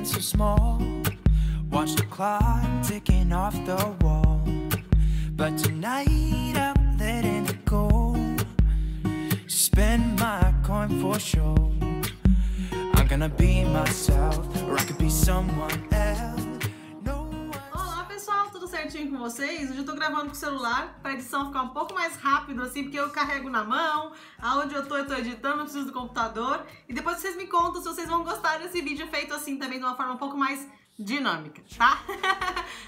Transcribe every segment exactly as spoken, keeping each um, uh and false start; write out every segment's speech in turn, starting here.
feeling so small. Watch the clock ticking off the wall. But tonight I'm letting it go. Spend my coin for sure. I'm gonna be myself, or I could be someone else. Certinho com vocês, hoje eu tô gravando com o celular pra edição ficar um pouco mais rápido assim, porque eu carrego na mão, aonde eu tô eu tô editando, não preciso do computador. E depois vocês me contam se vocês vão gostar desse vídeo feito assim também, de uma forma um pouco mais dinâmica, tá?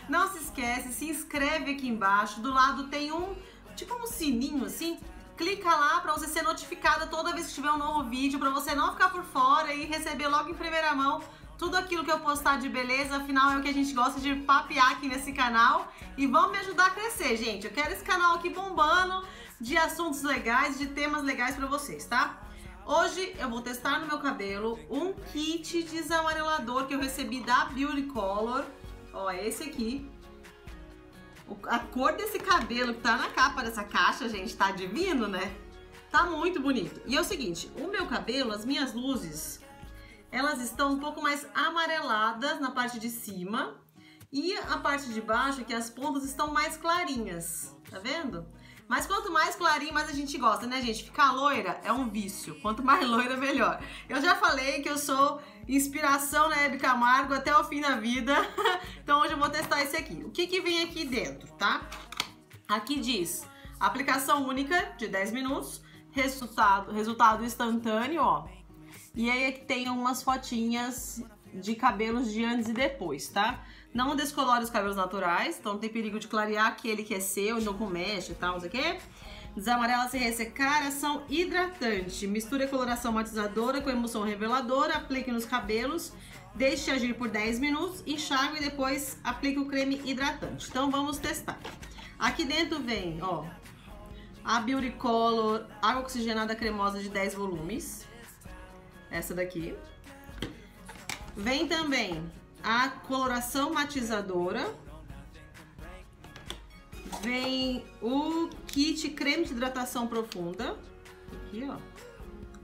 Não se esquece, se inscreve aqui embaixo, do lado tem um, tipo um sininho assim, clica lá pra você ser notificada toda vez que tiver um novo vídeo, pra você não ficar por fora e receber logo em primeira mão tudo aquilo que eu postar de beleza, afinal é o que a gente gosta de papear aqui nesse canal. E vão me ajudar a crescer, gente. Eu quero esse canal aqui bombando de assuntos legais, de temas legais pra vocês, tá? Hoje eu vou testar no meu cabelo um kit desamarelador que eu recebi da Beauty Color. Ó, é esse aqui. A cor desse cabelo que tá na capa dessa caixa, gente, tá divino, né? Tá muito bonito. E é o seguinte, o meu cabelo, as minhas luzes... elas estão um pouco mais amareladas na parte de cima e a parte de baixo, que as pontas estão mais clarinhas, tá vendo? Mas quanto mais clarinho, mais a gente gosta, né, gente? Ficar loira é um vício, quanto mais loira, melhor. Eu já falei que eu sou inspiração na Hebe Camargo até o fim da vida, então hoje eu vou testar esse aqui. O que que vem aqui dentro, tá? Aqui diz, aplicação única de dez minutos, resultado, resultado instantâneo, ó. E aí aqui tem umas fotinhas de cabelos de antes e depois, tá? Não descolore os cabelos naturais, então não tem perigo de clarear aquele que é seu, não com mecha e tal, não sei o quê. Desamarela sem ressecar, ação hidratante. Misture a coloração matizadora com emulsão reveladora, aplique nos cabelos, deixe agir por dez minutos, enxague e depois aplique o creme hidratante. Então vamos testar. Aqui dentro vem, ó, a Beauty Color água oxigenada cremosa de dez volumes. Essa daqui. Vem também a coloração matizadora. Vem o kit creme de hidratação profunda. Aqui, ó.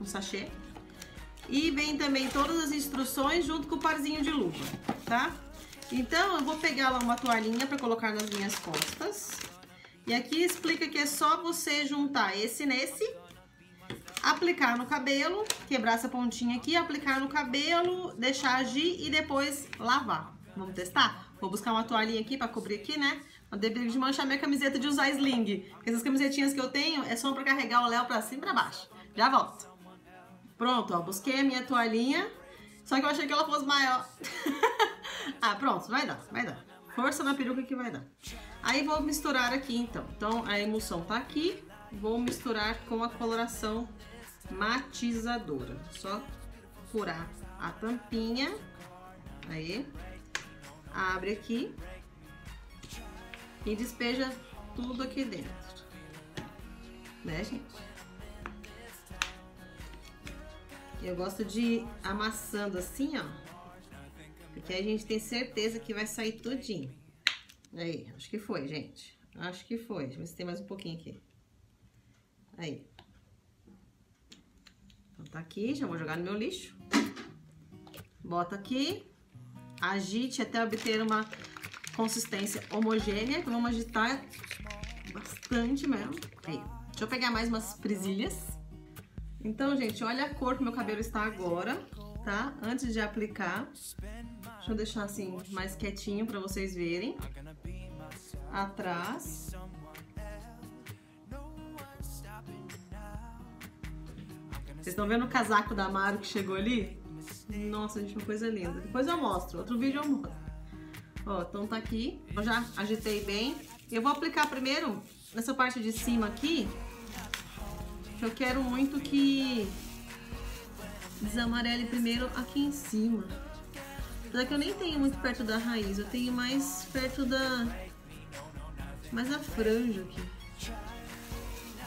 Um sachê. E vem também todas as instruções junto com o parzinho de luva, tá? Então, eu vou pegar lá uma toalhinha pra colocar nas minhas costas. E aqui explica que é só você juntar esse nesse... aplicar no cabelo, quebrar essa pontinha aqui, aplicar no cabelo, deixar agir e depois lavar. Vamos testar? Vou buscar uma toalhinha aqui pra cobrir aqui, né? Não dê perigo de manchar minha camiseta de usar sling. Porque essas camisetinhas que eu tenho é só pra carregar o Léo pra cima e pra baixo. Já volto. Pronto, ó, busquei a minha toalhinha. Só que eu achei que ela fosse maior. Ah, pronto, vai dar, vai dar. Força na peruca que vai dar. Aí vou misturar aqui, então. Então, a emulsão tá aqui. Vou misturar com a coloração matizadora. Só furar a tampinha. Aí. Abre aqui. E despeja tudo aqui dentro. Né, gente? Eu gosto de ir amassando assim, ó. Porque aí a gente tem certeza que vai sair tudinho. Aí, acho que foi, gente. Acho que foi. Deixa eu ver se tem mais um pouquinho aqui. Aí. Então tá aqui, já vou jogar no meu lixo. Bota aqui. Agite até obter uma consistência homogênea. Vamos agitar bastante mesmo. Aí. Deixa eu pegar mais umas presilhas. Então, gente, olha a cor que meu cabelo está agora, tá? Antes de aplicar. Deixa eu deixar assim mais quietinho pra vocês verem. Atrás. Vocês estão vendo o casaco da Maru que chegou ali? Nossa, gente, uma coisa linda. Depois eu mostro, outro vídeo eu mostro. Ó, então tá aqui. Eu já agitei bem. Eu vou aplicar primeiro nessa parte de cima aqui. Que eu quero muito que desamarele primeiro aqui em cima. Apesar que eu nem tenho muito perto da raiz. Eu tenho mais perto da... mais a franja aqui.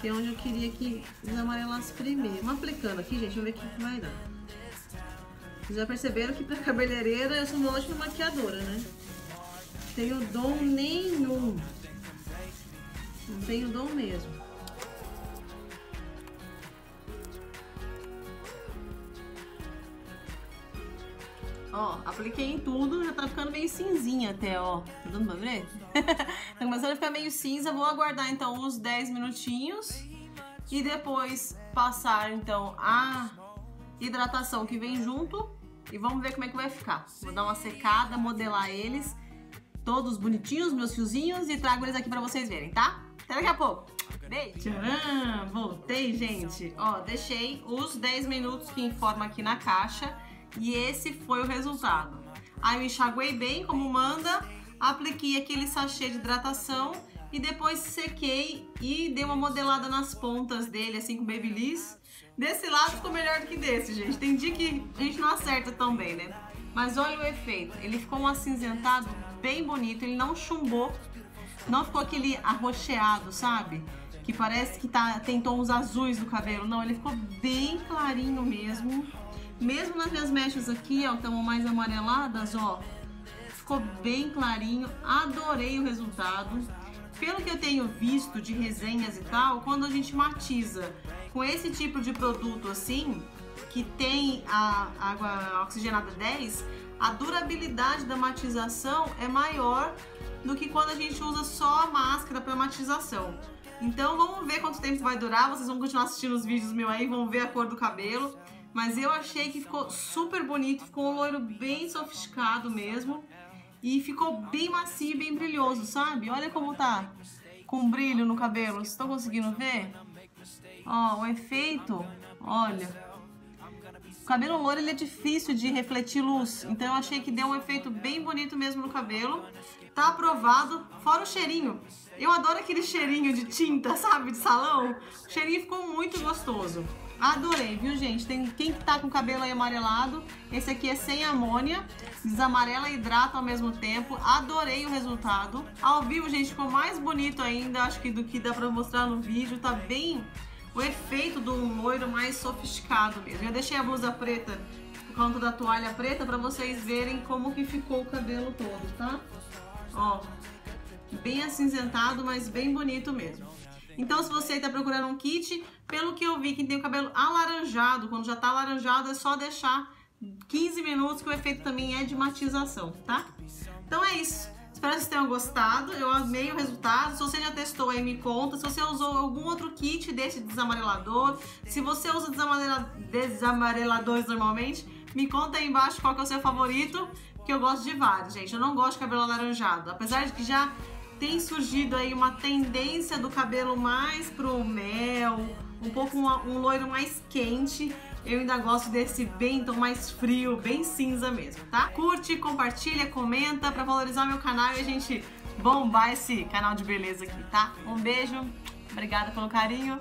Que é onde eu queria que desamarelasse primeiro. Vamos aplicando aqui, gente, vamos ver o que vai dar. Vocês já perceberam que pra cabeleireira eu sou uma ótima maquiadora, né? Não tenho dom nenhum. Não tenho dom mesmo. Ó, apliquei em tudo, já tá ficando meio cinzinha até, ó. Tá dando pra ver? Tá começando a ficar meio cinza. Vou aguardar, então, uns dez minutinhos. E depois passar, então, a hidratação que vem junto. E vamos ver como é que vai ficar. Vou dar uma secada, modelar eles. Todos bonitinhos, meus fiozinhos. E trago eles aqui pra vocês verem, tá? Até daqui a pouco. Beijo! Tcharam! Voltei, gente. Ó, deixei os dez minutos que informa aqui na caixa. E esse foi o resultado. Aí eu enxaguei bem, como manda, apliquei aquele sachê de hidratação e depois sequei e dei uma modelada nas pontas dele, assim, com Babyliss. Desse lado ficou melhor do que desse, gente. Tem dia que a gente não acerta tão bem, né? Mas olha o efeito. Ele ficou um acinzentado bem bonito, ele não chumbou, não ficou aquele arroxeado, sabe? Que parece que tá, tem tons azuis no cabelo. Não, ele ficou bem clarinho mesmo. Mesmo nas minhas mechas aqui, ó, que estão mais amareladas, ó, ficou bem clarinho. Adorei o resultado. Pelo que eu tenho visto de resenhas e tal, quando a gente matiza com esse tipo de produto assim, que tem a água oxigenada dez, a durabilidade da matização é maior do que quando a gente usa só a máscara para matização. Então vamos ver quanto tempo vai durar. Vocês vão continuar assistindo os vídeos meus aí, vão ver a cor do cabelo. Mas eu achei que ficou super bonito, ficou um loiro bem sofisticado mesmo. E ficou bem macio e bem brilhoso, sabe? Olha como tá com brilho no cabelo, vocês estão conseguindo ver? Ó, o efeito, olha. O cabelo loiro, ele é difícil de refletir luz, então eu achei que deu um efeito bem bonito mesmo no cabelo. Tá aprovado, fora o cheirinho. Eu adoro aquele cheirinho de tinta, sabe? De salão. O cheirinho ficou muito gostoso. Adorei, viu, gente? Tem quem tá com o cabelo aí amarelado, esse aqui é sem amônia, desamarela e hidrata ao mesmo tempo. Adorei o resultado. Ao vivo, gente, ficou mais bonito ainda, acho que do que dá pra mostrar no vídeo. Tá bem o efeito do loiro mais sofisticado mesmo. Eu deixei a blusa preta por conta da toalha preta pra vocês verem como que ficou o cabelo todo, tá? Ó, bem acinzentado, mas bem bonito mesmo. Então, se você está procurando um kit, pelo que eu vi, quem tem o cabelo alaranjado, quando já está alaranjado, é só deixar quinze minutos, que o efeito também é de matização, tá? Então é isso. Espero que vocês tenham gostado. Eu amei o resultado. Se você já testou aí, me conta. Se você usou algum outro kit desse desamarelador, se você usa desamarela... desamareladores normalmente, me conta aí embaixo qual que é o seu favorito, que eu gosto de vários, gente. Eu não gosto de cabelo alaranjado, apesar de que já... tem surgido aí uma tendência do cabelo mais pro mel, um pouco um, um loiro mais quente. Eu ainda gosto desse bem tom mais frio, bem cinza mesmo, tá? Curte, compartilha, comenta pra valorizar meu canal e a gente bombar esse canal de beleza aqui, tá? Um beijo, obrigada pelo carinho.